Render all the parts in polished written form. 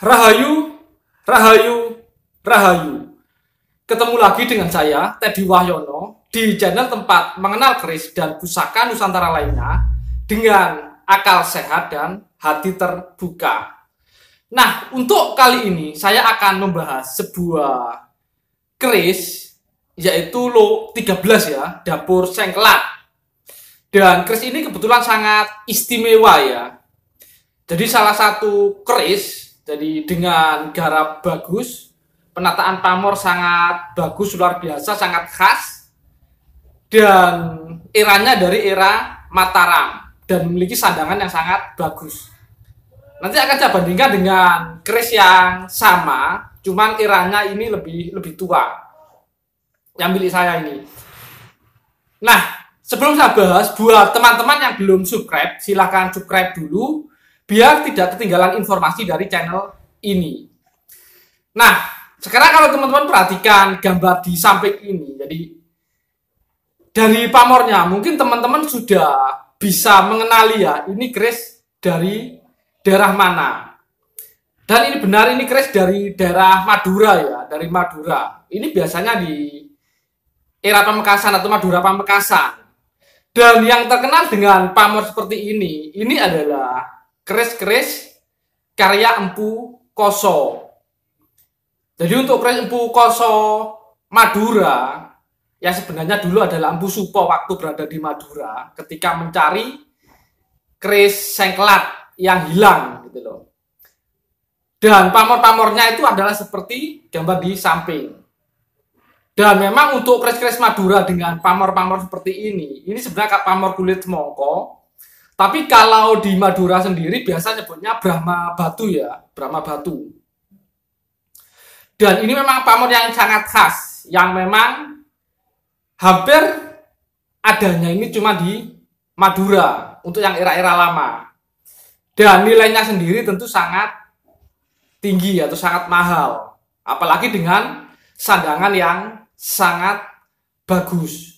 Rahayu, rahayu, rahayu. Ketemu lagi dengan saya, Teddy Wahyono, di channel tempat mengenal keris dan pusaka Nusantara lainnya dengan akal sehat dan hati terbuka. Nah, untuk kali ini saya akan membahas sebuah keris, yaitu Lo 13 ya, dapur Sengkelat. Dan keris ini kebetulan sangat istimewa ya. Jadi salah satu keris. Jadi dengan garap bagus, penataan pamor sangat bagus, luar biasa, sangat khas. Dan eranya dari era Mataram dan memiliki sandangan yang sangat bagus. Nanti akan saya bandingkan dengan keris yang sama, cuman eranya ini lebih tua. Yang milik saya ini. Nah, sebelum saya bahas, buat teman-teman yang belum subscribe, silahkan subscribe dulu. Biar tidak ketinggalan informasi dari channel ini. Nah, sekarang kalau teman-teman perhatikan gambar di samping ini, jadi dari pamornya mungkin teman-teman sudah bisa mengenali ya, ini keris dari daerah mana. Dan ini benar, ini keris dari daerah Madura ya, dari Madura. Ini biasanya di era Pamekasan atau Madura Pamekasan. Dan yang terkenal dengan pamor seperti ini adalah keris-keris karya Empu Koso. Jadi untuk keris Empu Koso Madura, yang sebenarnya dulu adalah Empu Supo waktu berada di Madura, ketika mencari keris Sengkelat yang hilang gitu loh. Dan pamor-pamornya itu adalah seperti gambar di samping. Dan memang untuk keris-keris Madura dengan pamor-pamor seperti ini sebenarnya pamor kulit mongko. Tapi kalau di Madura sendiri biasa nyebutnya brahma batu ya, brahma batu. Dan ini memang pamor yang sangat khas, yang memang hampir adanya ini cuma di Madura untuk yang era-era lama. Dan nilainya sendiri tentu sangat tinggi atau sangat mahal, apalagi dengan sandangan yang sangat bagus.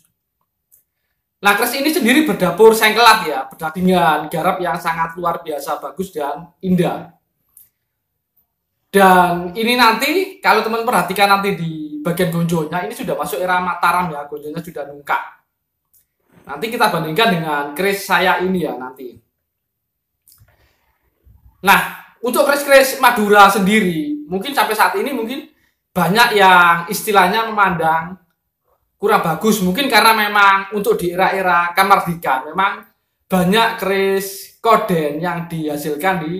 Nah, keris ini sendiri berdapur Sengkelat ya, dengan garap yang sangat luar biasa, bagus dan indah. Dan ini nanti, kalau teman perhatikan nanti di bagian gonjonya, ini sudah masuk era Mataram ya, gonjonya sudah nungkal. Nanti kita bandingkan dengan keris saya ini ya nanti. Nah, untuk keris-keris Madura sendiri, mungkin sampai saat ini mungkin banyak yang istilahnya memandang kurang bagus, mungkin karena memang untuk di era-era Kamardikan memang banyak keris koden yang dihasilkan di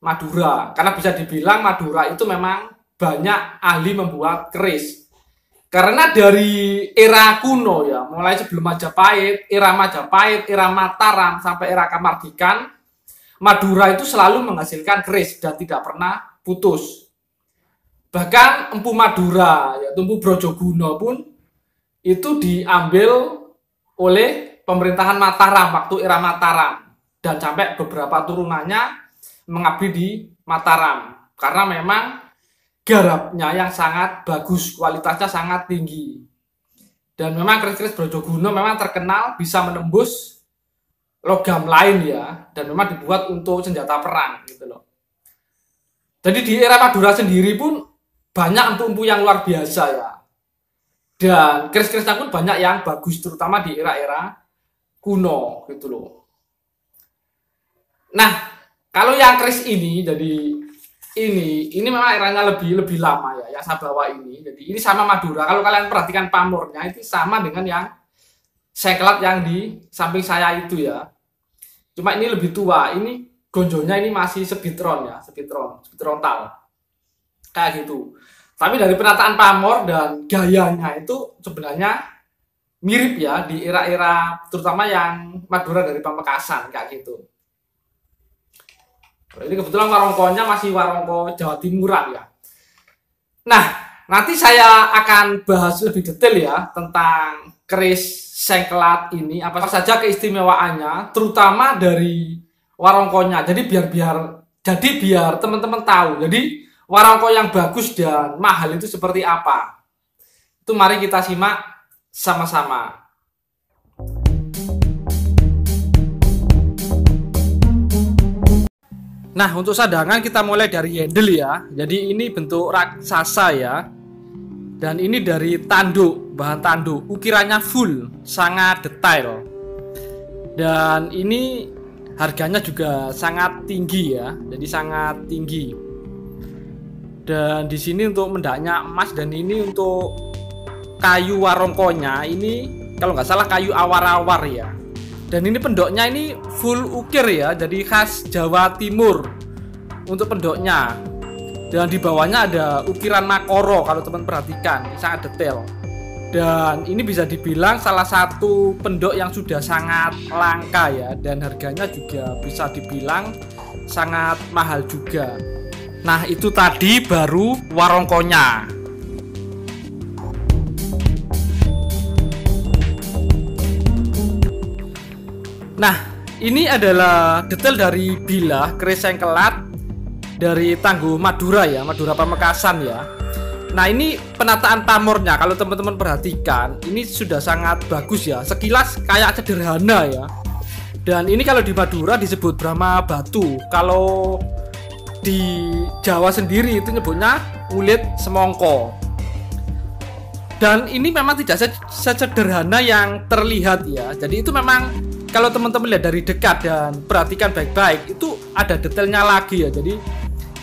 Madura, karena bisa dibilang Madura itu memang banyak ahli membuat keris. Karena dari era kuno ya, mulai sebelum Majapahit, era Mataram sampai era Kamardikan, Madura itu selalu menghasilkan keris dan tidak pernah putus. Bahkan Empu Madura yaitu Empu Brojoguno pun itu diambil oleh pemerintahan Mataram waktu era Mataram. Dan sampai beberapa turunannya mengabdi di Mataram. Karena memang garapnya yang sangat bagus, kualitasnya sangat tinggi. Dan memang keris-keris Brojoguno memang terkenal bisa menembus logam lain ya. Dan memang dibuat untuk senjata perang gitu loh. Jadi di era Madura sendiri pun banyak empu-empu yang luar biasa ya. Dan keris-kerisnya pun banyak yang bagus, terutama di era-era kuno gitu loh. Nah, kalau yang keris ini, jadi ini memang eranya lebih lama ya, yang saya bawa ini. Jadi ini sama Madura. Kalau kalian perhatikan pamornya itu sama dengan yang Sengkelat yang di samping saya itu ya. Cuma ini lebih tua. Ini gonjonya ini masih sebitron ya, sebitrontal kayak gitu. Tapi dari penataan pamor dan gayanya itu sebenarnya mirip ya di era-era terutama yang Madura dari Pamekasan kayak gitu. Ini kebetulan warongkonya masih warongko Jawa Timuran ya. Nah, nanti saya akan bahas lebih detail ya tentang keris Sengkelat ini apa saja keistimewaannya, terutama dari warongkonya. Jadi biar teman-teman tahu. Jadi warongko yang bagus dan mahal itu seperti apa. Itu mari kita simak sama-sama. Nah, untuk sadangan kita mulai dari handle ya. Jadi ini bentuk raksasa ya. Dan ini dari tanduk, bahan tanduk. Ukirannya full, sangat detail. Dan ini harganya juga sangat tinggi ya. Jadi sangat tinggi. Dan di sini untuk mendaknya emas, dan ini untuk kayu warongkonya. Ini kalau nggak salah kayu awar-awar ya. Dan ini pendoknya ini full ukir ya, jadi khas Jawa Timur untuk pendoknya. Dan di bawahnya ada ukiran makoro, kalau teman perhatikan sangat detail. Dan ini bisa dibilang salah satu pendok yang sudah sangat langka ya, dan harganya juga bisa dibilang sangat mahal juga. Nah, itu tadi baru warongkonya. Nah, ini adalah detail dari bilah keris Sengkelat dari tangguh Madura ya, Madura Pamekasan ya. Nah, ini penataan pamornya kalau teman-teman perhatikan, ini sudah sangat bagus ya. Sekilas kayak sederhana ya. Dan ini kalau di Madura disebut brahma batu. Kalau di Jawa sendiri itu nyebutnya kulit semongko. Dan ini memang tidak sesederhana yang terlihat ya. Jadi itu memang kalau teman-teman lihat dari dekat dan perhatikan baik-baik, itu ada detailnya lagi ya. Jadi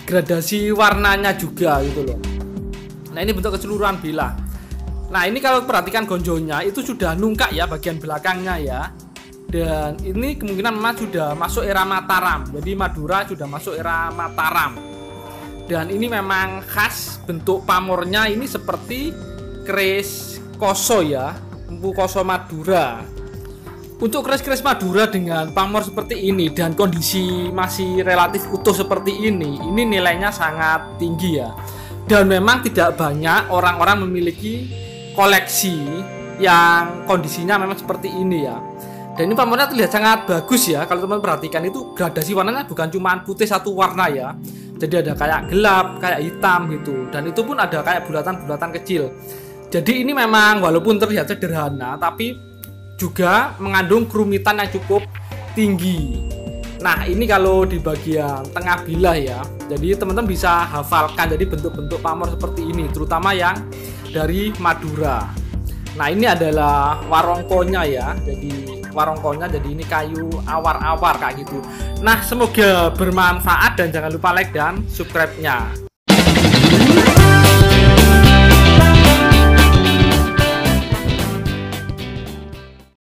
gradasi warnanya juga gitu loh. Nah, ini bentuk keseluruhan bilah. Nah, ini kalau perhatikan gonjonya itu sudah nungkak ya bagian belakangnya ya. Dan ini kemungkinan memang sudah masuk era Mataram. Jadi Madura sudah masuk era Mataram. Dan ini memang khas bentuk pamornya ini seperti keris Koso ya, Empu Koso Madura. Untuk keris-keris Madura dengan pamor seperti ini dan kondisi masih relatif utuh seperti ini nilainya sangat tinggi ya. Dan memang tidak banyak orang-orang memiliki koleksi yang kondisinya memang seperti ini ya. Dan ini pamornya terlihat sangat bagus ya. Kalau teman perhatikan itu gradasi warnanya bukan cuma putih satu warna ya. Jadi ada kayak gelap, kayak hitam gitu. Dan itu pun ada kayak bulatan-bulatan kecil. Jadi ini memang walaupun terlihat sederhana tapi juga mengandung kerumitan yang cukup tinggi. Nah, ini kalau di bagian tengah bilah ya. Jadi teman-teman bisa hafalkan jadi bentuk-bentuk pamor seperti ini, terutama yang dari Madura. Nah, ini adalah warongkonya ya. Jadi warongkonya, jadi ini kayu awar-awar kayak gitu. Nah, semoga bermanfaat dan jangan lupa like dan subscribe-nya.